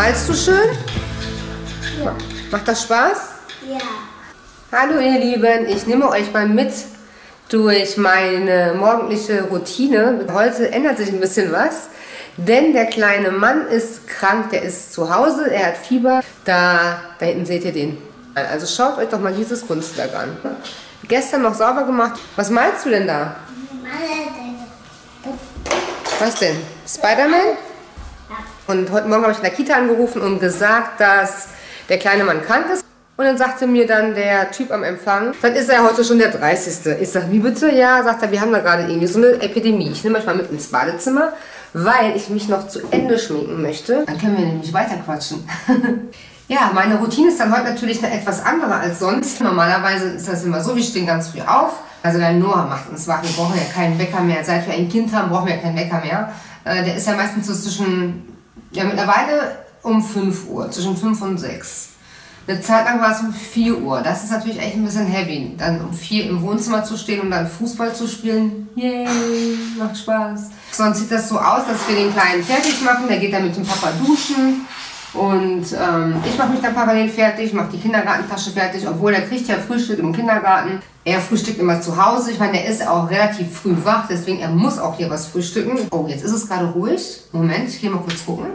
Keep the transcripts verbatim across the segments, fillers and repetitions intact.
Malst du schön? Ja. Macht das Spaß? Ja. Hallo ihr Lieben, ich nehme euch mal mit durch meine morgendliche Routine. Heute ändert sich ein bisschen was, denn der kleine Mann ist krank, der ist zu Hause, er hat Fieber. Da, da hinten seht ihr den. Also schaut euch doch mal dieses Kunstwerk an. Gestern noch sauber gemacht. Was malst du denn da? Was denn? Spiderman? Und heute Morgen habe ich in der Kita angerufen und gesagt, dass der kleine Mann krank ist. Und dann sagte mir dann der Typ am Empfang, dann ist er heute schon der dreißigste. Ich sage, wie bitte? Ja, sagt er, wir haben da gerade irgendwie so eine Epidemie. Ich nehme euch mal mit ins Badezimmer, weil ich mich noch zu Ende schminken möchte. Dann können wir nämlich weiterquatschen. Ja, meine Routine ist dann heute natürlich eine etwas andere als sonst. Normalerweise ist das immer so, wir stehen ganz früh auf. Also der Noah macht uns wach, wir brauchen ja keinen Wecker mehr. Seit wir ein Kind haben, brauchen wir keinen Wecker mehr. Der ist ja meistens so zwischen, ja mittlerweile um fünf Uhr, zwischen fünf und sechs. Eine Zeit lang war es um vier Uhr, das ist natürlich echt ein bisschen heavy. Dann um vier im Wohnzimmer zu stehen, um dann Fußball zu spielen, yay, macht Spaß. Sonst sieht das so aus, dass wir den Kleinen fertig machen, der geht dann mit dem Papa duschen. Und ähm, ich mache mich dann parallel fertig, mache die Kindergartentasche fertig, obwohl er kriegt ja Frühstück im Kindergarten. Er frühstückt immer zu Hause, ich meine, er ist auch relativ früh wach, deswegen er muss auch hier was frühstücken. Oh, jetzt ist es gerade ruhig. Moment, ich gehe mal kurz gucken.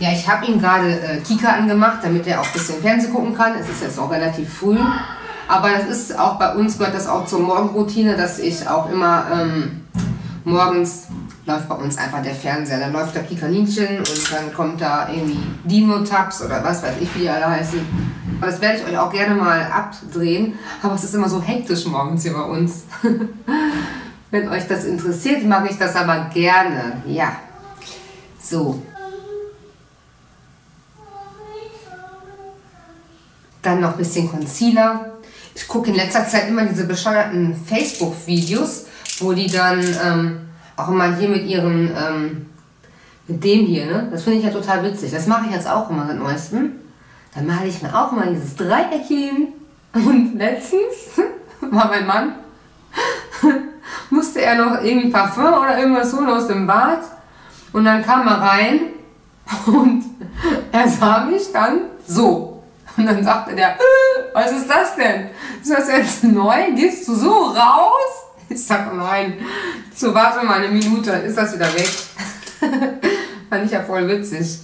Ja, ich habe ihm gerade äh, Kika angemacht, damit er auch ein bisschen Fernsehen gucken kann. Es ist jetzt auch relativ früh. Aber das ist auch bei uns, gehört das auch zur Morgenroutine, dass ich auch immer ähm, morgens... läuft bei uns einfach der Fernseher. Dann läuft da Kikaninchen und dann kommt da irgendwie Dino-Tabs oder was weiß ich, wie die alle heißen. Aber das werde ich euch auch gerne mal abdrehen. Aber es ist immer so hektisch morgens hier bei uns. Wenn euch das interessiert, mache ich das aber gerne. Ja. So. Dann noch ein bisschen Concealer. Ich gucke in letzter Zeit immer diese bescheuerten Facebook-Videos, wo die dann... Ähm, auch immer hier mit ihrem, ähm, mit dem hier, ne? Das finde ich ja total witzig. Das mache ich jetzt auch immer seit neuestem. Dann male ich mir auch mal dieses Dreieckchen. Und letztens war mein Mann, musste er noch irgendwie Parfum oder irgendwas holen aus dem Bad. Und dann kam er rein und er sah mich dann so. Und dann sagte der, äh, was ist das denn? Ist das jetzt neu? Gehst du so raus? Ich sag, nein, so warte mal eine Minute, dann ist das wieder weg. Fand ich ja voll witzig.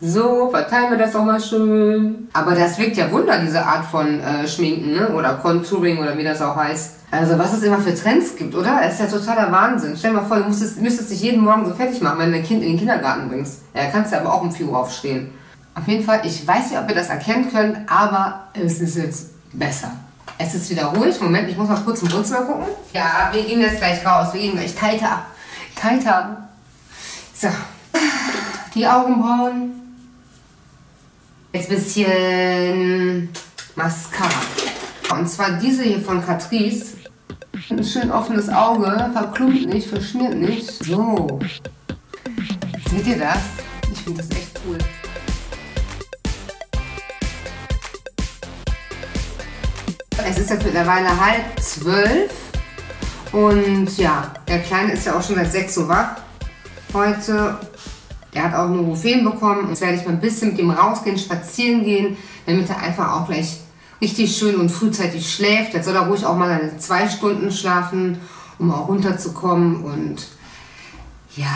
So, verteilen wir das doch mal schön. Aber das wirkt ja Wunder, diese Art von äh, Schminken, ne? Oder Contouring oder wie das auch heißt. Also was es immer für Trends gibt, oder? Das ist ja totaler Wahnsinn. Stell dir mal vor, du müsstest, müsstest dich jeden Morgen so fertig machen, wenn du dein Kind in den Kindergarten bringst. Ja, kannst du aber auch um vier Uhr aufstehen. Auf jeden Fall, ich weiß nicht, ob ihr das erkennen könnt, aber es ist jetzt besser. Es ist wieder ruhig. Moment, ich muss mal kurz im Wohnzimmer gucken. Ja, wir gehen jetzt gleich raus. Wir gehen gleich tighter ab. Tighter. So. Die Augenbrauen. Jetzt ein bisschen Mascara. Und zwar diese hier von Catrice. Ein schön offenes Auge. Verklumpt nicht, verschmiert nicht. So. Seht ihr das? Ich finde das echt cool. Es ist jetzt mittlerweile halb zwölf und ja, der Kleine ist ja auch schon seit sechs Uhr wach heute. Der hat auch Ibuprofen bekommen. Jetzt werde ich mal ein bisschen mit ihm rausgehen, spazieren gehen, damit er einfach auch gleich richtig schön und frühzeitig schläft. Jetzt soll er ruhig auch mal seine zwei Stunden schlafen, um auch runterzukommen und ja...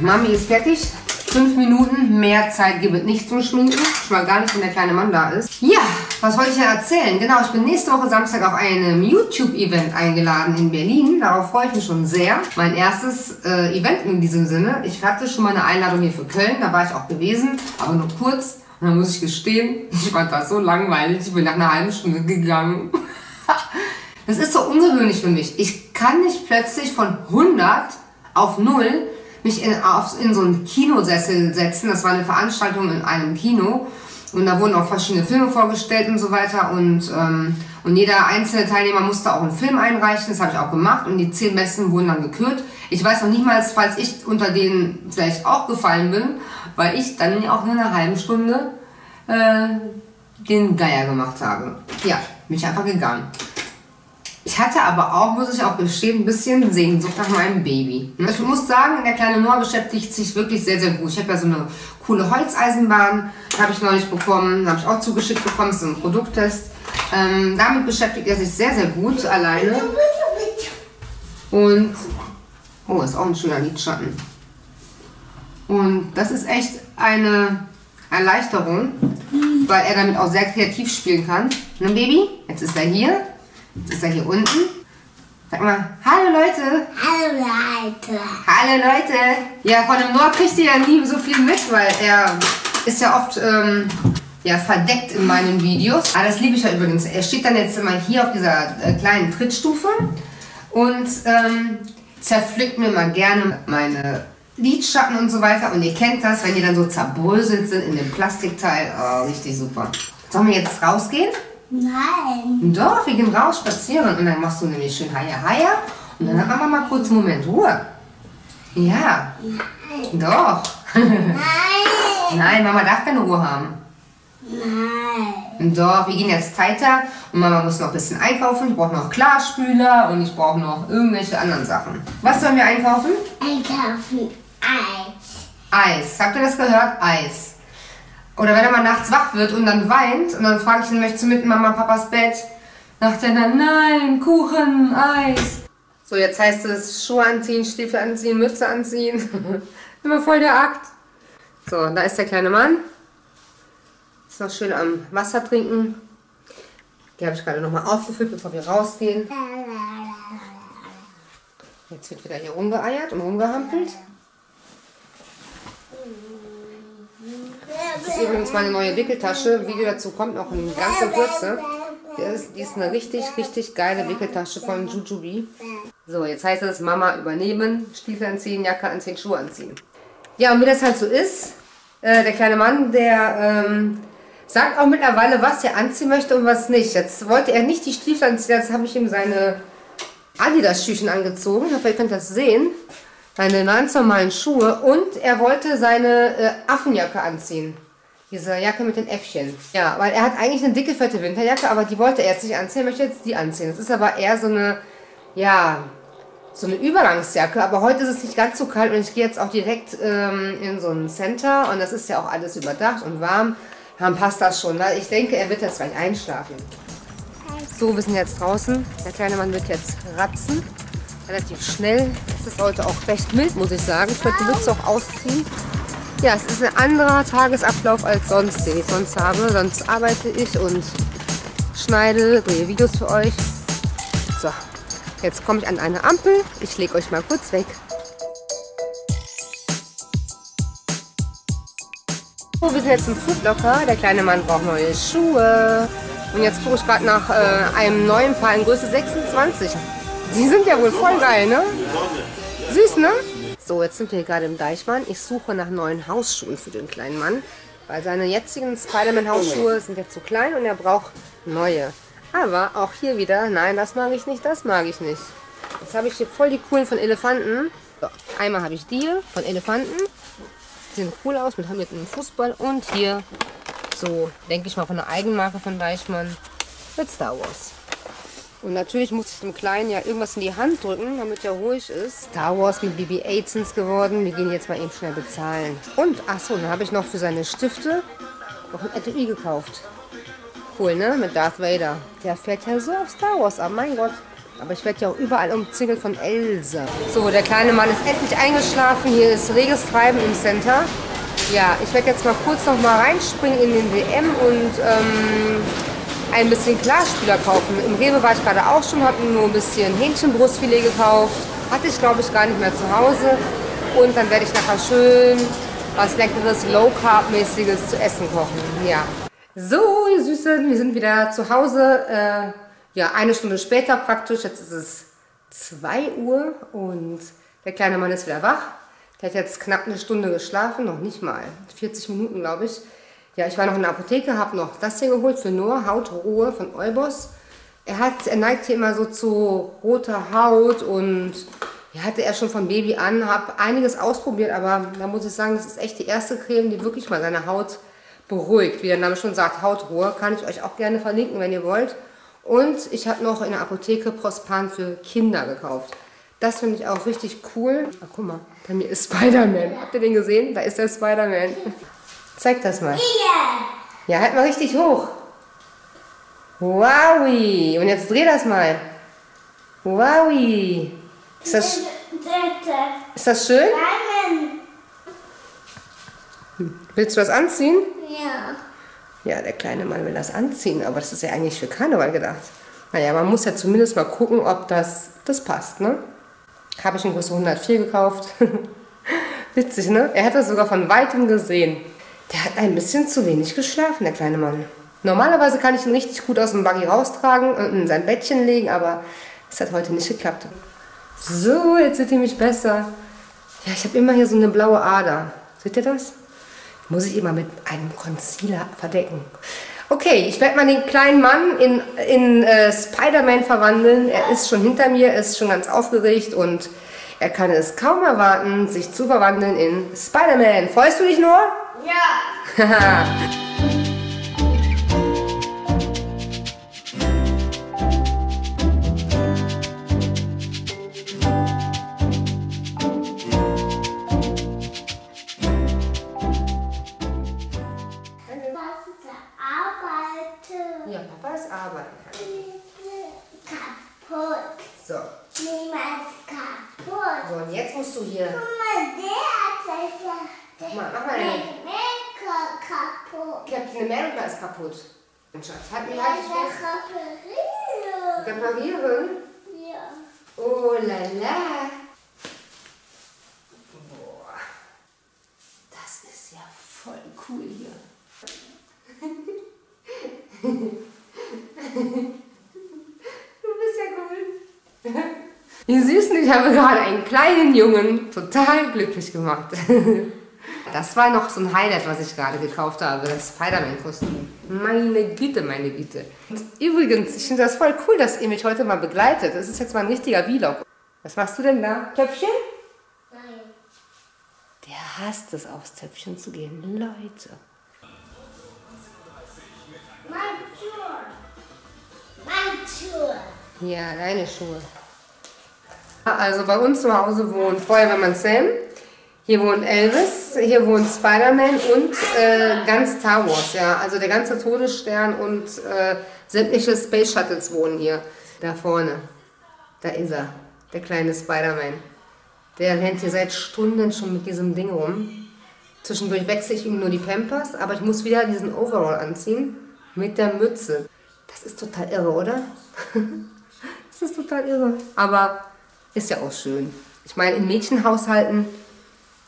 Mami ist fertig. Fünf Minuten, mehr Zeit gibt es nicht zum Schminken. Schon mal gar nicht, wenn der kleine Mann da ist. Ja, was wollte ich ja erzählen? Genau, ich bin nächste Woche Samstag auf einem YouTube-Event eingeladen in Berlin. Darauf freue ich mich schon sehr. Mein erstes äh, Event in diesem Sinne. Ich hatte schon mal eine Einladung hier für Köln, da war ich auch gewesen, aber nur kurz. Und dann muss ich gestehen, ich fand das so langweilig, ich bin nach einer halben Stunde gegangen. Das ist so ungewöhnlich für mich. Ich kann nicht plötzlich von hundert auf null mich in, auf, in so einen Kinosessel setzen. Das war eine Veranstaltung in einem Kino und da wurden auch verschiedene Filme vorgestellt und so weiter und, ähm, und jeder einzelne Teilnehmer musste auch einen Film einreichen, das habe ich auch gemacht und die zehn besten wurden dann gekürt. Ich weiß noch niemals, falls ich unter denen vielleicht auch gefallen bin, weil ich dann auch nur eine halbe Stunde äh, den Geier gemacht habe. Ja, mich einfach gegangen. Ich hatte aber auch, muss ich auch gestehen, ein bisschen Sehnsucht nach meinem Baby. Ich muss sagen, der kleine Noah beschäftigt sich wirklich sehr, sehr gut. Ich habe ja so eine coole Holzeisenbahn, habe ich neulich bekommen, habe ich auch zugeschickt bekommen, das ist ein Produkttest. Ähm, damit beschäftigt er sich sehr, sehr gut alleine. Und, oh, ist auch ein schöner Lidschatten. Und das ist echt eine Erleichterung, weil er damit auch sehr kreativ spielen kann. Ne, Baby? Jetzt ist er hier. Jetzt ist er hier unten. Sag mal, hallo Leute. Hallo Leute. Hallo Leute. Ja, von dem Noah kriegt ihr ja nie so viel mit, weil er ist ja oft ähm, ja, verdeckt in meinen Videos. Ah, das liebe ich ja übrigens. Er steht dann jetzt immer hier auf dieser äh, kleinen Trittstufe und ähm, zerpflückt mir mal gerne meine Lidschatten und so weiter. Und ihr kennt das, wenn die dann so zerbröselt sind in dem Plastikteil. Oh, richtig super. Sollen wir jetzt rausgehen? Nein. Doch, wir gehen raus spazieren und dann machst du nämlich schön Haia Haia und dann haben wir mal kurz einen Moment Ruhe. Ja. Nein. Doch. Nein. Nein, Mama darf keine Ruhe haben. Nein. Doch, wir gehen jetzt weiter und Mama muss noch ein bisschen einkaufen. Ich brauche noch Klarspüler und ich brauche noch irgendwelche anderen Sachen. Was sollen wir einkaufen? Einkaufen Eis. Eis. Habt ihr das gehört? Eis. Oder wenn er mal nachts wach wird und dann weint und dann frage ich ihn, möchtest du mit Mama Papas Bett? Sagt er dann, nein, Kuchen, Eis. So, jetzt heißt es Schuhe anziehen, Stiefel anziehen, Mütze anziehen. Immer voll der Akt. So, da ist der kleine Mann. Ist noch schön am Wasser trinken. Die habe ich gerade nochmal aufgefüllt, bevor wir rausgehen. Jetzt wird wieder hier rumgeeiert und rumgehampelt. Das ist übrigens meine neue Wickeltasche. Video dazu kommt noch in ganzer Kürze. Die ist eine richtig, richtig geile Wickeltasche von Jujubi. So, jetzt heißt es Mama übernehmen, Stiefel anziehen, Jacke anziehen, Schuhe anziehen. Ja, und wie das halt so ist, äh, der kleine Mann, der ähm, sagt auch mittlerweile, was er anziehen möchte und was nicht. Jetzt wollte er nicht die Stiefel anziehen, jetzt habe ich ihm seine Adidas-Schüchen angezogen. Ich hoffe, ihr könnt das sehen. Seine ganz normalen Schuhe und er wollte seine äh, Affenjacke anziehen. Diese Jacke mit den Äffchen. Ja, weil er hat eigentlich eine dicke, fette Winterjacke, aber die wollte er jetzt nicht anziehen, er möchte jetzt die anziehen. Das ist aber eher so eine, ja, so eine Übergangsjacke, aber heute ist es nicht ganz so kalt und ich gehe jetzt auch direkt ähm, in so ein Center und das ist ja auch alles überdacht und warm. Dann passt das schon, weil ich denke, er wird jetzt gleich einschlafen. So, wir sind jetzt draußen. Der kleine Mann wird jetzt ratzen. Relativ schnell. Es ist heute auch recht mild, muss ich sagen. Ich werde die Mütze auch ausziehen. Ja, es ist ein anderer Tagesablauf als sonst, den ich sonst habe. Sonst arbeite ich und schneide, drehe Videos für euch. So, jetzt komme ich an eine Ampel. Ich lege euch mal kurz weg. So, wir sind jetzt im Foodlocker. Der kleine Mann braucht neue Schuhe. Und jetzt gucke ich gerade nach äh, einem neuen Paar in Größe sechsundzwanzig. Die sind ja wohl voll geil, ne? Süß, ne? So, jetzt sind wir hier gerade im Deichmann. Ich suche nach neuen Hausschuhen für den kleinen Mann. Weil seine jetzigen Spiderman-Hausschuhe sind ja zu klein und er braucht neue. Aber auch hier wieder, nein, das mag ich nicht, das mag ich nicht. Jetzt habe ich hier voll die coolen von Elefanten. So, einmal habe ich die hier von Elefanten. Die sehen cool aus mit einem Fußball. Und hier, so denke ich mal, von der Eigenmarke von Deichmann mit Star Wars. Und natürlich muss ich dem Kleinen ja irgendwas in die Hand drücken, damit er ruhig ist. Star Wars mit B B acht sind es geworden. Wir gehen jetzt mal eben schnell bezahlen. Und, ach so, dann habe ich noch für seine Stifte noch ein Etui gekauft. Cool, ne? Mit Darth Vader. Der fährt ja so auf Star Wars ab, mein Gott. Aber ich werde ja auch überall umzingelt von Elsa. So, der kleine Mann ist endlich eingeschlafen. Hier ist reges Treiben im Center. Ja, ich werde jetzt mal kurz noch mal reinspringen in den D M und ähm, ein bisschen Klarspüler kaufen. Im Rewe war ich gerade auch schon, habe nur ein bisschen Hähnchenbrustfilet gekauft. Hatte ich, glaube ich, gar nicht mehr zu Hause. Und dann werde ich nachher schön was Leckeres, Low Carb mäßiges zu essen kochen. Ja. So, ihr Süßen, wir sind wieder zu Hause. Äh, ja, eine Stunde später praktisch. Jetzt ist es zwei Uhr und der kleine Mann ist wieder wach. Der hat jetzt knapp eine Stunde geschlafen, noch nicht mal. vierzig Minuten, glaube ich. Ja, ich war noch in der Apotheke, habe noch das hier geholt für Noah, Hautruhe von Eubos. Er, hat, er neigt hier immer so zu roter Haut und ja, hatte er schon von Baby an, habe einiges ausprobiert, aber da muss ich sagen, das ist echt die erste Creme, die wirklich mal seine Haut beruhigt. Wie der Name schon sagt, Hautruhe, kann ich euch auch gerne verlinken, wenn ihr wollt. Und ich habe noch in der Apotheke Prospan für Kinder gekauft. Das finde ich auch richtig cool. Ach, guck mal, bei mir ist Spiderman. Habt ihr den gesehen? Da ist der Spiderman. Zeig das mal. Ja, halt mal richtig hoch. Wowi. Und jetzt dreh das mal. Wowi. Ist das, ist das schön? Willst du das anziehen? Ja. Ja, der kleine Mann will das anziehen, aber das ist ja eigentlich für Karneval gedacht. Naja, man muss ja zumindest mal gucken, ob das, das passt, ne? Habe ich in Größe hundertvier gekauft. Witzig, ne? Er hat das sogar von Weitem gesehen. Der hat ein bisschen zu wenig geschlafen, der kleine Mann. Normalerweise kann ich ihn richtig gut aus dem Buggy raustragen und in sein Bettchen legen, aber es hat heute nicht geklappt. So, jetzt seht ihr mich besser. Ja, ich habe immer hier so eine blaue Ader. Seht ihr das? Muss ich immer mit einem Concealer verdecken. Okay, ich werde mal den kleinen Mann in, in äh, Spider-Man verwandeln. Er ist schon hinter mir, ist schon ganz aufgeregt und er kann es kaum erwarten, sich zu verwandeln in Spider-Man. Freust du dich, Noah? Ja. Schatz, hat mich halt reparieren. Reparieren? Ja. Oh la la. Boah. Das ist ja voll cool hier. Du bist ja cool. Ihr Süßen, ich habe gerade einen kleinen Jungen total glücklich gemacht. Das war noch so ein Highlight, was ich gerade gekauft habe, das Spider-Man-Kostüm. Meine Güte, meine Güte. Und übrigens, ich finde das voll cool, dass ihr mich heute mal begleitet. Das ist jetzt mal ein richtiger Vlog. Was machst du denn da? Töpfchen? Nein. Der hasst es, aufs Töpfchen zu gehen. Leute. Meine Schuhe. Meine Schuhe. Ja, deine Schuhe. Also bei uns zu Hause wohnt Feuerwehrmann Sam. Hier wohnt Elvis, hier wohnt Spider-Man und äh, ganz Star Wars, ja. Also der ganze Todesstern und äh, sämtliche Space Shuttles wohnen hier. Da vorne, da ist er, der kleine Spider-Man. Der rennt hier seit Stunden schon mit diesem Ding rum. Zwischendurch wechsle ich ihm nur die Pampers, aber ich muss wieder diesen Overall anziehen mit der Mütze. Das ist total irre, oder? Das ist total irre, aber ist ja auch schön. Ich meine, in Mädchenhaushalten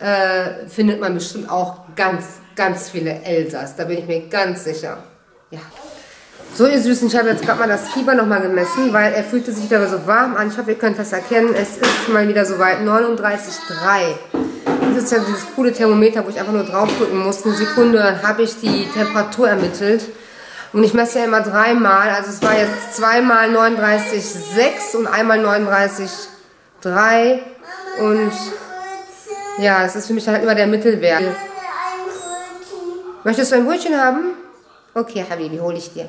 Äh, findet man bestimmt auch ganz, ganz viele Elsas. Da bin ich mir ganz sicher. Ja. So, ihr Süßen, ich habe jetzt gerade mal das Fieber nochmal gemessen, weil er fühlte sich wieder so warm an. Ich hoffe, ihr könnt das erkennen. Es ist mal wieder soweit. neununddreißig Komma drei. Das ist ja dieses coole Thermometer, wo ich einfach nur draufdrücken muss. Eine Sekunde, dann habe ich die Temperatur ermittelt. Und ich messe ja immer dreimal. Also es war jetzt zweimal neununddreißig Komma sechs und einmal neununddreißig Komma drei. Und ja, das ist für mich halt immer der Mittelwert. Möchtest du ein Brötchen haben? Okay, Habibi, hole ich dir.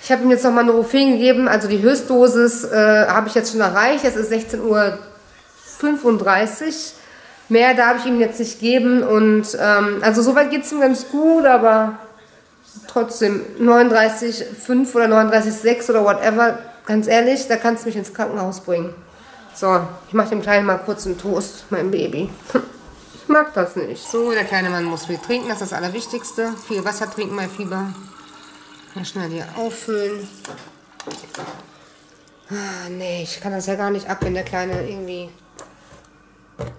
Ich habe ihm jetzt nochmal Nurofen gegeben, also die Höchstdosis äh, habe ich jetzt schon erreicht. Es ist sechzehn Uhr fünfunddreißig. Mehr darf ich ihm jetzt nicht geben. Und ähm, also soweit geht es ihm ganz gut, aber trotzdem neununddreißig Komma fünf oder neununddreißig Komma sechs oder whatever, ganz ehrlich, da kannst du mich ins Krankenhaus bringen. So, ich mache dem Kleinen mal kurz einen Toast, mein Baby. Ich mag das nicht. So, der kleine Mann muss viel trinken, das ist das Allerwichtigste. Viel Wasser trinken, mein Fieber. Mal schnell hier auffüllen. Ah, nee, ich kann das ja gar nicht ab, wenn der Kleine irgendwie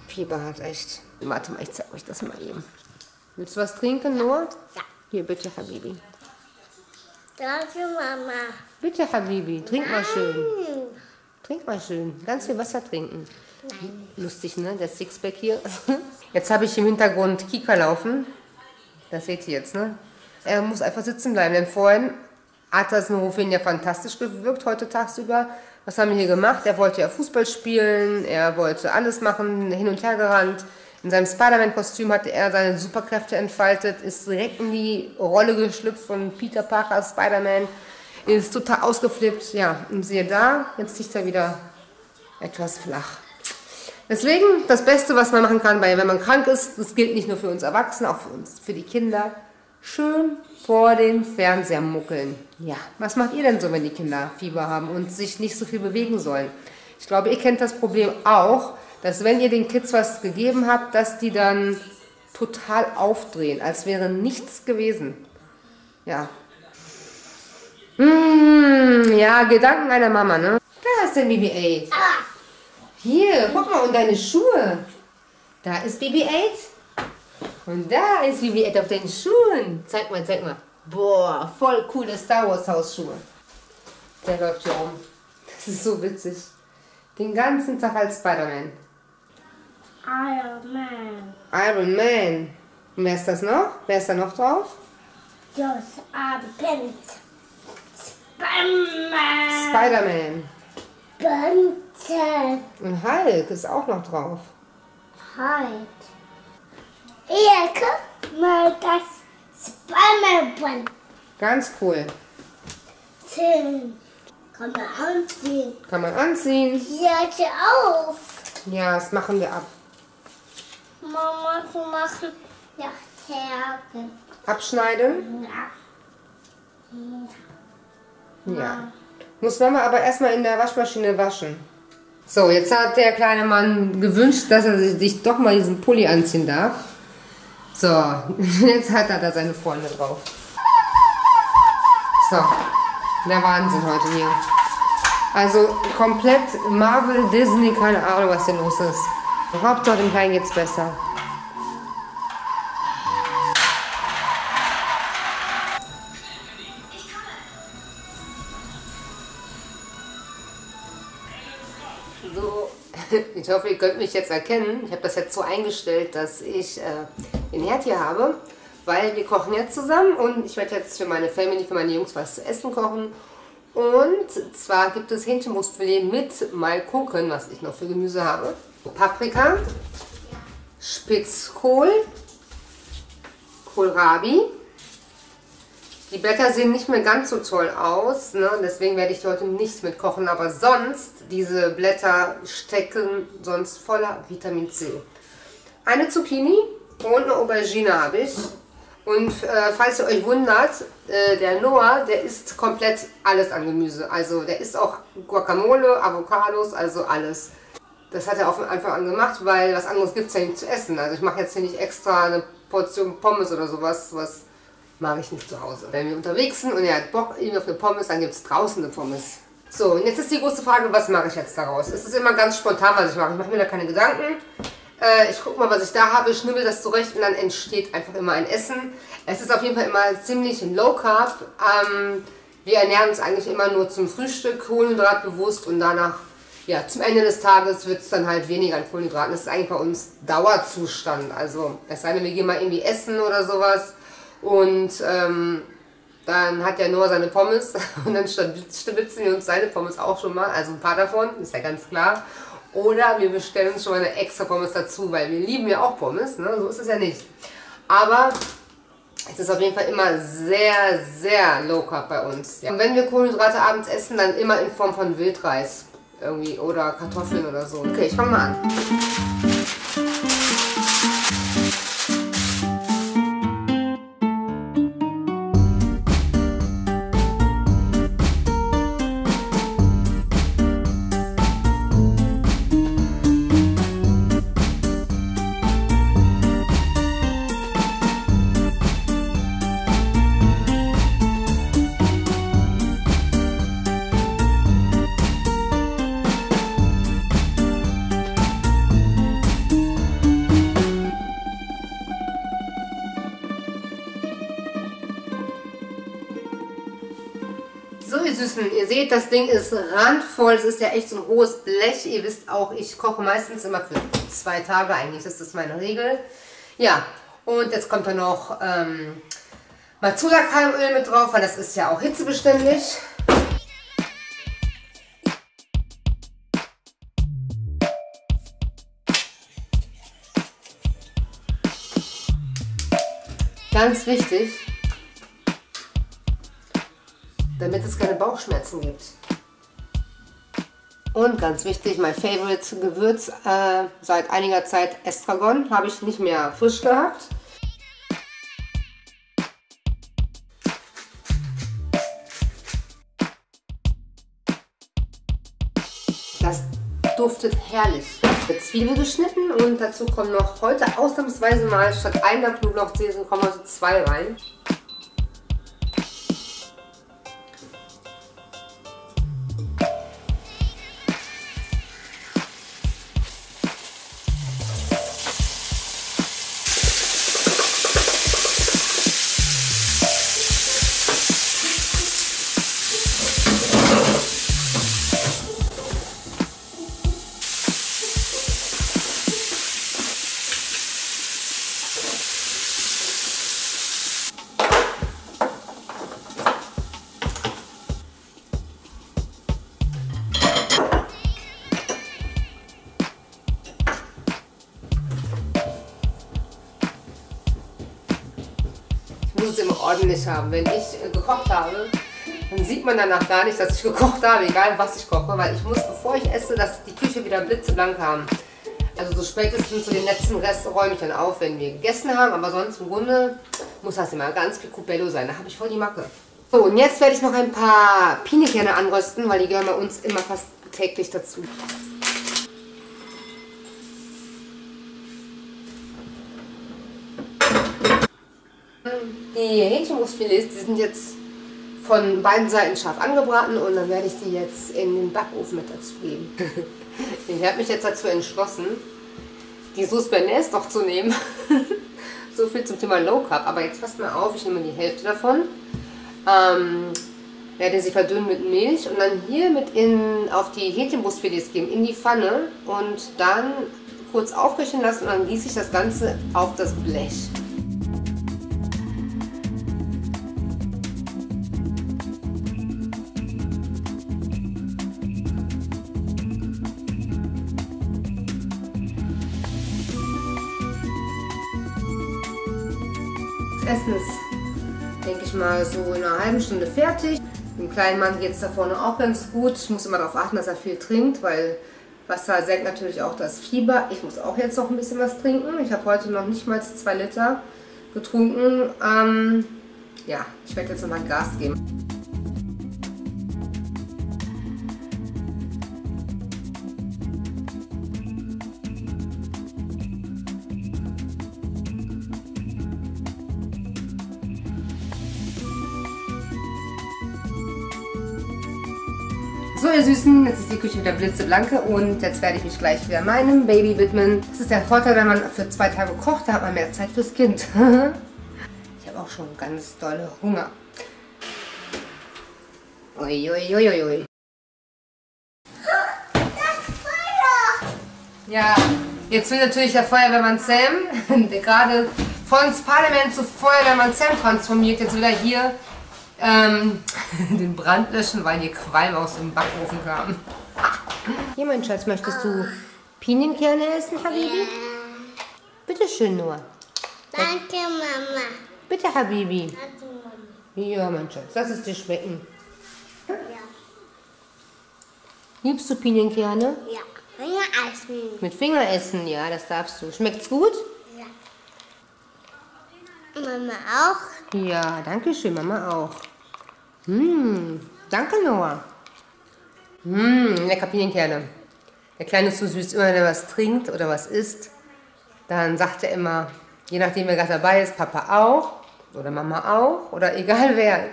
Fieber hat, echt. Warte mal, ich zeig euch das mal eben. Willst du was trinken, Noah? Ja. Hier, bitte, Habibi. Danke, Mama. Bitte, Habibi, trink mal schön. Trink mal schön. Ganz viel Wasser trinken. Nein. Lustig, ne? Der Sixpack hier. Jetzt habe ich im Hintergrund Kika laufen. Das seht ihr jetzt, ne? Er muss einfach sitzen bleiben, denn vorhin hat das Nurofen ja fantastisch gewirkt, heute tagsüber. Was haben wir hier gemacht? Er wollte ja Fußball spielen, er wollte alles machen, hin und her gerannt. In seinem Spiderman-Kostüm hatte er seine Superkräfte entfaltet, ist direkt in die Rolle geschlüpft von Peter Parker, Spiderman, ist total ausgeflippt. Ja, und siehe da, jetzt liegt er wieder etwas flach. Deswegen, das Beste, was man machen kann, weil wenn man krank ist, das gilt nicht nur für uns Erwachsene, auch für uns, für die Kinder, schön vor dem Fernseher muckeln. Ja, was macht ihr denn so, wenn die Kinder Fieber haben und sich nicht so viel bewegen sollen? Ich glaube, ihr kennt das Problem auch, dass wenn ihr den Kids was gegeben habt, dass die dann total aufdrehen, als wäre nichts gewesen. Ja. Mmh, ja, Gedanken einer Mama, ne? Da ist der B B acht. Hier, guck mal, und deine Schuhe. Da ist B B acht. Und da ist B B acht auf den Schuhen. Zeig mal, zeig mal. Boah, voll coole Star Wars Hausschuhe. Der läuft hier rum. Das ist so witzig. Den ganzen Tag als Spiderman. Iron Man. Iron Man. Und wer ist das noch? Wer ist da noch drauf? Das Abend. Spiderman. Spiderman. Bunte. Und Hulk ist auch noch drauf. Hulk. Hier, guck mal, das Spiderman. Ganz cool. Schön. Kann man anziehen. Kann man anziehen. Ja, steh auf. Ja, das machen wir ab. Mama, wir machen ja Tergen. Abschneiden? Ja. Ja. Ja. Muss Mama aber erstmal in der Waschmaschine waschen. So, jetzt hat der kleine Mann gewünscht, dass er sich doch mal diesen Pulli anziehen darf. So, jetzt hat er da seine Freunde drauf. So. Der Wahnsinn heute hier. Also komplett Marvel, Disney, keine Ahnung, was denn los ist. Hauptsache dem Kleinen geht's besser. So, ich hoffe, ihr könnt mich jetzt erkennen. Ich habe das jetzt so eingestellt, dass ich äh, den Herd hier habe. Weil wir kochen jetzt zusammen und ich werde jetzt für meine Family, für meine Jungs was zu essen kochen. Und zwar gibt es Hähnchenbrustfilet mit, mal gucken, was ich noch für Gemüse habe. Paprika, Spitzkohl, Kohlrabi. Die Blätter sehen nicht mehr ganz so toll aus, ne? Deswegen werde ich heute nichts mit kochen. Aber sonst, diese Blätter stecken sonst voller Vitamin C. Eine Zucchini und eine Aubergine habe ich. Und äh, falls ihr euch wundert, äh, der Noah, der isst komplett alles an Gemüse. Also der isst auch Guacamole, Avocados, also alles. Das hat er auch von Anfang an gemacht, weil was anderes gibt es ja nicht zu essen. Also ich mache jetzt hier nicht extra eine Portion Pommes oder sowas, was mache ich nicht zu Hause. Wenn wir unterwegs sind und er hat Bock irgendwie auf eine Pommes, dann gibt es draußen eine Pommes. So, und jetzt ist die große Frage, was mache ich jetzt daraus? Es ist immer ganz spontan, was ich mache. Ich mache mir da keine Gedanken. Ich gucke mal, was ich da habe, schnibbel das zurecht und dann entsteht einfach immer ein Essen. Es ist auf jeden Fall immer ziemlich Low Carb. Ähm, wir ernähren uns eigentlich immer nur zum Frühstück kohlenhydratbewusst und danach, ja, zum Ende des Tages wird es dann halt weniger an Kohlenhydraten. Das ist eigentlich bei uns Dauerzustand. Also, es sei denn, wir gehen mal irgendwie essen oder sowas und ähm, dann hat ja Noah seine Pommes und dann schnibbeln wir uns seine Pommes auch schon mal, also ein paar davon, ist ja ganz klar. Oder wir bestellen uns schon mal eine extra Pommes dazu, weil wir lieben ja auch Pommes, ne? So ist es ja nicht. Aber es ist auf jeden Fall immer sehr, sehr low carb bei uns. Ja. Und wenn wir Kohlenhydrate abends essen, dann immer in Form von Wildreis irgendwie oder Kartoffeln oder so. Okay, ich fange mal an. So, ihr Süßen, ihr seht, das Ding ist randvoll, es ist ja echt so ein hohes Blech. Ihr wisst auch, ich koche meistens immer für zwei Tage eigentlich, das ist meine Regel. Ja, und jetzt kommt da noch ähm, Matsula-Keimöl mit drauf, weil das ist ja auch hitzebeständig. ganz wichtig, damit es keine Bauchschmerzen gibt. Und ganz wichtig, mein Favorite Gewürz äh, seit einiger Zeit, Estragon, habe ich nicht mehr frisch gehabt. Das duftet herrlich. Mit Zwiebel geschnitten und dazu kommen noch heute ausnahmsweise mal statt einer Knoblauchzehe kommen also zwei rein. Muss immer ordentlich haben. Wenn ich äh, gekocht habe, dann sieht man danach gar nicht, dass ich gekocht habe, egal was ich koche, weil ich muss, bevor ich esse, dass die Küche wieder blitzeblank haben. Also so spätestens zu den letzten Rest räume ich dann auf, wenn wir gegessen haben, aber sonst im Grunde muss das immer ganz picobello sein, da habe ich voll die Macke. So, und jetzt werde ich noch ein paar Pinienkerne anrösten, weil die gehören bei uns immer fast täglich dazu. Die Hähnchenbrustfilets, die sind jetzt von beiden Seiten scharf angebraten und dann werde ich die jetzt in den Backofen mit dazu geben. Ich habe mich jetzt dazu entschlossen, die Sauce Bernays doch zu nehmen. So viel zum Thema Low Carb. Aber jetzt passt mal auf, ich nehme die Hälfte davon, ähm, werde sie verdünnen mit Milch und dann hier mit in, auf die Hähnchenbrustfilets geben, in die Pfanne und dann kurz aufköcheln lassen und dann gieße ich das Ganze auf das Blech. Essen ist, denke ich mal, so in einer halben Stunde fertig. Dem kleinen Mann geht es da vorne auch ganz gut. Ich muss immer darauf achten, dass er viel trinkt, weil Wasser senkt natürlich auch das Fieber. Ich muss auch jetzt noch ein bisschen was trinken. Ich habe heute noch nicht mal zwei Liter getrunken. Ähm, ja, ich werde jetzt nochmal Gas geben. So ihr Süßen, jetzt ist die Küche wieder blitzeblanke und jetzt werde ich mich gleich wieder meinem Baby widmen. Das ist der Vorteil, wenn man für zwei Tage kocht, da hat man mehr Zeit fürs Kind. Ich habe auch schon ganz dolle Hunger. Uiuiuiui. Das Feuer! Ja, jetzt will natürlich der Feuerwehrmann Sam, der gerade von Spiderman zu Feuerwehrmann Sam transformiert, jetzt wieder hier Ähm, den Brand löschen, weil hier Qualm aus dem Backofen kam. Hier, mein Schatz, möchtest du Pinienkerne essen, Habibi? Ja. Bitte schön, Noah. Danke, Mama. Bitte, Habibi. Danke, Mama. Ja, mein Schatz, lass es dir schmecken. Ja. Liebst du Pinienkerne? Ja, Fingeressen. Mit Fingeressen, ja, das darfst du. Schmeckt's gut? Mama auch? Ja, danke schön, Mama auch. Mmh, danke, Noah. Mmh, lecker Pinienkerne. Der Kleine ist so süß, immer wenn er was trinkt oder was isst, dann sagt er immer, je nachdem wer gerade dabei ist, Papa auch oder Mama auch oder egal wer.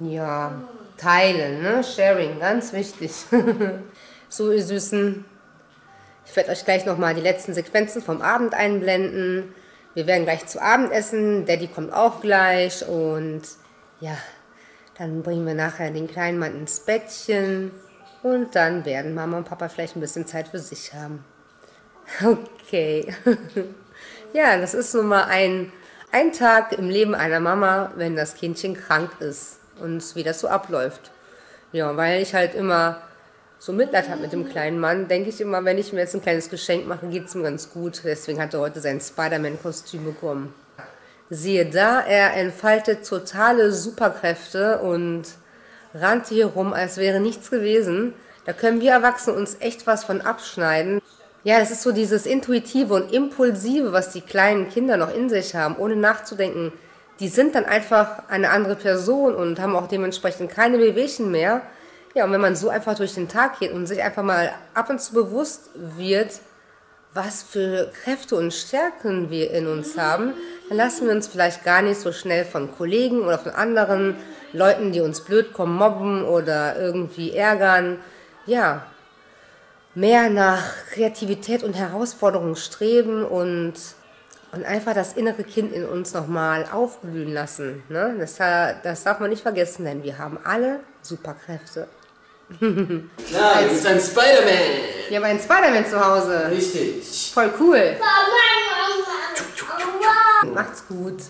Ja, teilen, ne? Sharing, ganz wichtig. So, ihr Süßen, ich werde euch gleich nochmal die letzten Sequenzen vom Abend einblenden. Wir werden gleich zu Abend essen, Daddy kommt auch gleich und ja, dann bringen wir nachher den kleinen Mann ins Bettchen und dann werden Mama und Papa vielleicht ein bisschen Zeit für sich haben. Okay, ja, das ist nun mal ein, ein Tag im Leben einer Mama, wenn das Kindchen krank ist und wie das so abläuft. Ja, weil ich halt immer so Mitleid hat mit dem kleinen Mann, denke ich immer, wenn ich mir jetzt ein kleines Geschenk mache, geht es ihm ganz gut. Deswegen hat er heute sein Spiderman-Kostüm bekommen. Siehe da, er entfaltet totale Superkräfte und rannte hier rum, als wäre nichts gewesen. Da können wir Erwachsenen uns echt was von abschneiden. Ja, das ist so dieses Intuitive und Impulsive, was die kleinen Kinder noch in sich haben, ohne nachzudenken. Die sind dann einfach eine andere Person und haben auch dementsprechend keine Bewegchen mehr. Ja, und wenn man so einfach durch den Tag geht und sich einfach mal ab und zu bewusst wird, was für Kräfte und Stärken wir in uns haben, dann lassen wir uns vielleicht gar nicht so schnell von Kollegen oder von anderen Leuten, die uns blöd kommen, mobben oder irgendwie ärgern. Ja, mehr nach Kreativität und Herausforderung streben und... Und einfach das innere Kind in uns nochmal aufblühen lassen. Ne? Das, das darf man nicht vergessen, denn wir haben alle Superkräfte. Na, du bist ein Spiderman. Wir haben einen Spiderman zu Hause. Richtig. Voll cool. Macht's gut.